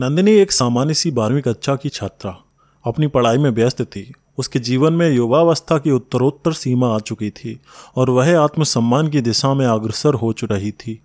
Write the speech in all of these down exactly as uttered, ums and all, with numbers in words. नंदनी एक सामान्य सी बारहवीं कक्षा की छात्रा अपनी पढ़ाई में व्यस्त थी। उसके जीवन में युवावस्था की उत्तरोत्तर सीमा आ चुकी थी और वह आत्मसम्मान की दिशा में अग्रसर हो रही थी।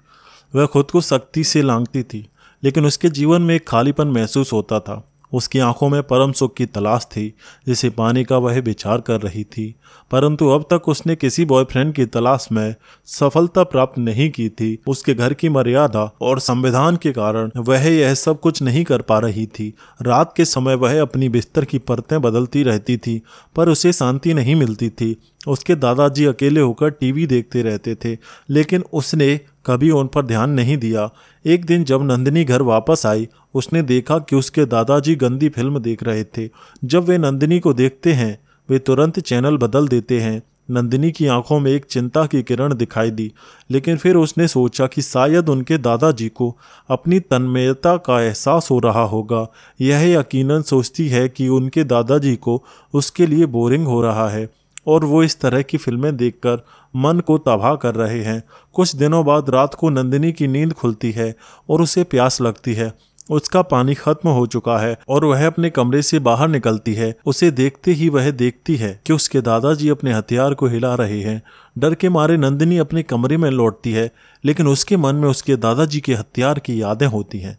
वह खुद को सख्ती से लांघती थी, लेकिन उसके जीवन में एक खालीपन महसूस होता था। उसकी आंखों में परम सुख की तलाश थी जिसे पाने का वह विचार कर रही थी, परंतु अब तक उसने किसी बॉयफ्रेंड की तलाश में सफलता प्राप्त नहीं की थी। उसके घर की मर्यादा और संविधान के कारण वह यह सब कुछ नहीं कर पा रही थी। रात के समय वह अपनी बिस्तर की परतें बदलती रहती थी, पर उसे शांति नहीं मिलती थी। उसके दादाजी अकेले होकर टीवी देखते रहते थे, लेकिन उसने कभी उन पर ध्यान नहीं दिया। एक दिन जब नंदनी घर वापस आई, उसने देखा कि उसके दादाजी गंदी फिल्म देख रहे थे। जब वे नंदनी को देखते हैं, वे तुरंत चैनल बदल देते हैं। नंदनी की आंखों में एक चिंता की किरण दिखाई दी, लेकिन फिर उसने सोचा कि शायद उनके दादाजी को अपनी तन्मयता का एहसास हो रहा होगा। यह यकीनन सोचती है कि उनके दादाजी को उसके लिए बोरिंग हो रहा है और वो इस तरह की फिल्में देखकर मन को तबाह कर रहे हैं। कुछ दिनों बाद रात को नंदनी की नींद खुलती है और उसे प्यास लगती है। उसका पानी खत्म हो चुका है और वह अपने कमरे से बाहर निकलती है। उसे देखते ही वह देखती है कि उसके दादाजी अपने हथियार को हिला रहे हैं। डर के मारे नंदनी अपने कमरे में लौटती है, लेकिन उसके मन में उसके दादाजी के हथियार की यादें होती हैं।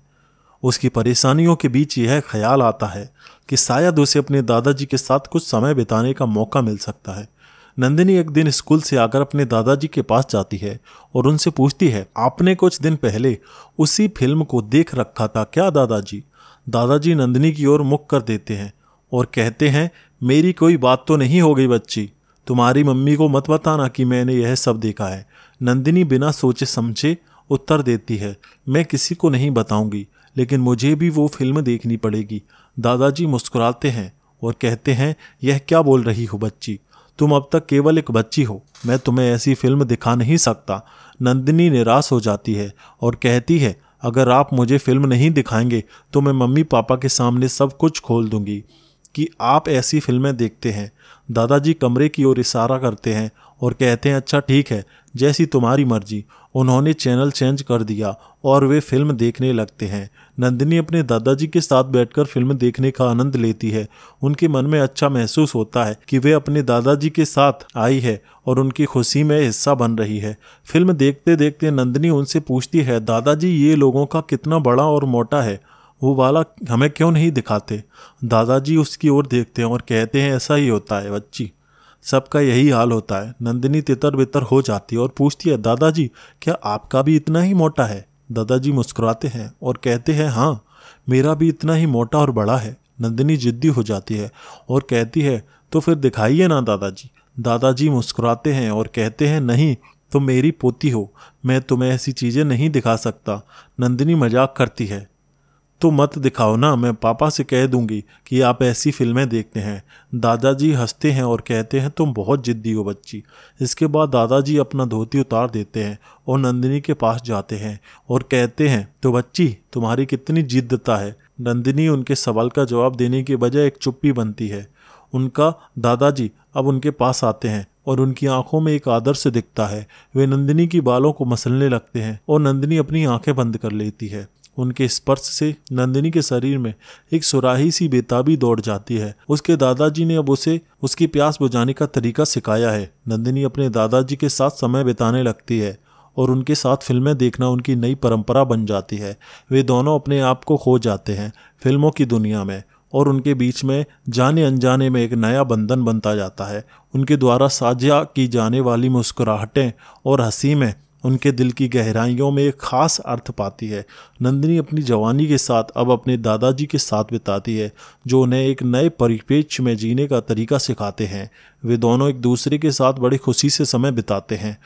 उसकी परेशानियों के बीच यह ख्याल आता है कि शायद उसे अपने दादाजी के साथ कुछ समय बिताने का मौका मिल सकता है। नंदनी एक दिन स्कूल से आकर अपने दादाजी के पास जाती है और उनसे पूछती है, आपने कुछ दिन पहले उसी फिल्म को देख रखा था क्या दादाजी? दादाजी नंदनी की ओर मुख कर देते हैं और कहते हैं, मेरी कोई बात तो नहीं हो गई बच्ची, तुम्हारी मम्मी को मत बताना कि मैंने यह सब देखा है। नंदनी बिना सोचे समझे उत्तर देती है, मैं किसी को नहीं बताऊंगी, लेकिन मुझे भी वो फिल्म देखनी पड़ेगी। दादाजी मुस्कुराते हैं और कहते हैं, यह क्या बोल रही हो बच्ची, तुम अब तक केवल एक बच्ची हो, मैं तुम्हें ऐसी फिल्म दिखा नहीं सकता। नंदनी निराश हो जाती है और कहती है, अगर आप मुझे फिल्म नहीं दिखाएंगे तो मैं मम्मी पापा के सामने सब कुछ खोल दूंगी कि आप ऐसी फिल्में देखते हैं। दादाजी कमरे की ओर इशारा करते हैं और कहते हैं, अच्छा ठीक है, जैसी तुम्हारी मर्जी। उन्होंने चैनल चेंज कर दिया और वे फिल्म देखने लगते हैं। नंदनी अपने दादाजी के साथ बैठकर फिल्म देखने का आनंद लेती है। उनके मन में अच्छा महसूस होता है कि वे अपने दादाजी के साथ आई है और उनकी खुशी में हिस्सा बन रही है। फिल्म देखते देखते नंदनी उनसे पूछती है, दादाजी ये लोगों का कितना बड़ा और मोटा है, वो वाला हमें क्यों नहीं दिखाते? दादाजी उसकी ओर देखते हैं और कहते हैं, ऐसा ही होता है बच्ची, सबका यही हाल होता है। नंदनी तितर बितर हो जाती है और पूछती है, दादाजी क्या आपका भी इतना ही मोटा है? दादाजी मुस्कुराते हैं और कहते हैं, हाँ मेरा भी इतना ही मोटा और बड़ा है। नंदनी जिद्दी हो जाती है और कहती है, तो फिर दिखाइए ना दादाजी। दादाजी मुस्कुराते हैं और कहते हैं, नहीं तुम मेरी पोती हो, मैं तुम्हें ऐसी चीज़ें नहीं दिखा सकता। नंदनी मजाक करती है, तो मत दिखाओ ना, मैं पापा से कह दूंगी कि आप ऐसी फिल्में देखते हैं। दादाजी हंसते हैं और कहते हैं, तुम बहुत जिद्दी हो बच्ची। इसके बाद दादाजी अपना धोती उतार देते हैं और नंदनी के पास जाते हैं और कहते हैं, तो बच्ची तुम्हारी कितनी जिद्दता है। नंदनी उनके सवाल का जवाब देने के बजाय एक चुप्पी बनती है। उनका दादाजी अब उनके पास आते हैं और उनकी आंखों में एक आदर्श दिखता है। वे नंदनी की बालों को मसलने लगते हैं और नंदनी अपनी आँखें बंद कर लेती है। उनके स्पर्श से नंदनी के शरीर में एक सुराही सी बेताबी दौड़ जाती है। उसके दादाजी ने अब उसे उसकी प्यास बुझाने का तरीका सिखाया है। नंदनी अपने दादाजी के साथ समय बिताने लगती है और उनके साथ फिल्में देखना उनकी नई परंपरा बन जाती है। वे दोनों अपने आप को खो जाते हैं फिल्मों की दुनिया में और उनके बीच में जाने अनजाने में एक नया बंधन बनता जाता है। उनके द्वारा साझा की जाने वाली मुस्कुराहटें और हंसी में उनके दिल की गहराइयों में एक खास अर्थ पाती है। नंदनी अपनी जवानी के साथ अब अपने दादाजी के साथ बिताती है, जो उन्हें एक नए परिप्रेक्ष्य में जीने का तरीका सिखाते हैं। वे दोनों एक दूसरे के साथ बड़ी खुशी से समय बिताते हैं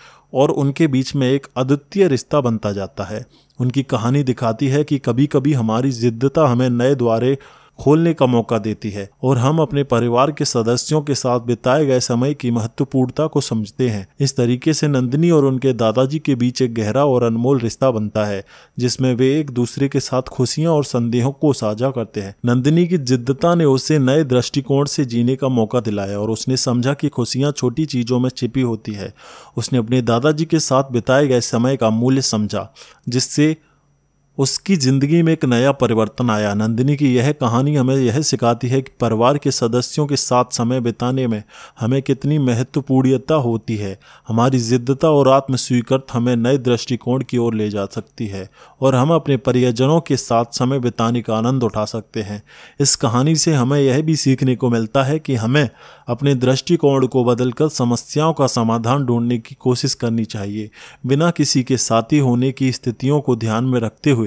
और उनके बीच में एक अद्वितीय रिश्ता बनता जाता है। उनकी कहानी दिखाती है कि कभी कभी हमारी जिद्दता हमें नए द्वारे खोलने का मौका देती है और हम अपने परिवार के सदस्यों के साथ बिताए गए समय की महत्वपूर्णता को समझते हैं। इस तरीके से नंदनी और उनके दादाजी के बीच एक गहरा और अनमोल रिश्ता बनता है, जिसमें वे एक दूसरे के साथ खुशियां और संदेहों को साझा करते हैं। नंदनी की जिद्दता ने उसे नए दृष्टिकोण से जीने का मौका दिलाया और उसने समझा कि खुशियाँ छोटी चीज़ों में छिपी होती है। उसने अपने दादाजी के साथ बिताए गए समय का मूल्य समझा, जिससे उसकी ज़िंदगी में एक नया परिवर्तन आया। नंदिनी की यह कहानी हमें यह सिखाती है कि परिवार के सदस्यों के साथ समय बिताने में हमें कितनी महत्वपूर्णता होती है। हमारी जिद्दता और आत्मस्वीकृत हमें नए दृष्टिकोण की ओर ले जा सकती है और हम अपने परिजनों के साथ समय बिताने का आनंद उठा सकते हैं। इस कहानी से हमें यह भी सीखने को मिलता है कि हमें अपने दृष्टिकोण को बदलकर समस्याओं का समाधान ढूंढने की कोशिश करनी चाहिए, बिना किसी के साथी होने की स्थितियों को ध्यान में रखते हुए।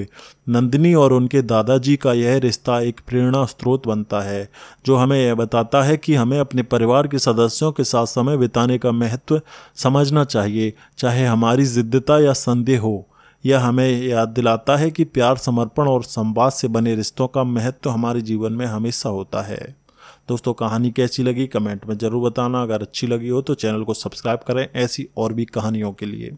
नंदिनी और उनके दादाजी का यह रिश्ता एक प्रेरणा स्रोत बनता है, जो हमें यह बताता है कि हमें अपने परिवार के सदस्यों के साथ समय बिताने का महत्व समझना चाहिए, चाहे हमारी जिद्दता या संदेह हो। यह हमें याद दिलाता है कि प्यार, समर्पण और संवाद से बने रिश्तों का महत्व हमारे जीवन में हमेशा होता है। दोस्तों, कहानी कैसी लगी कमेंट में ज़रूर बताना। अगर अच्छी लगी हो तो चैनल को सब्सक्राइब करें ऐसी और भी कहानियों के लिए।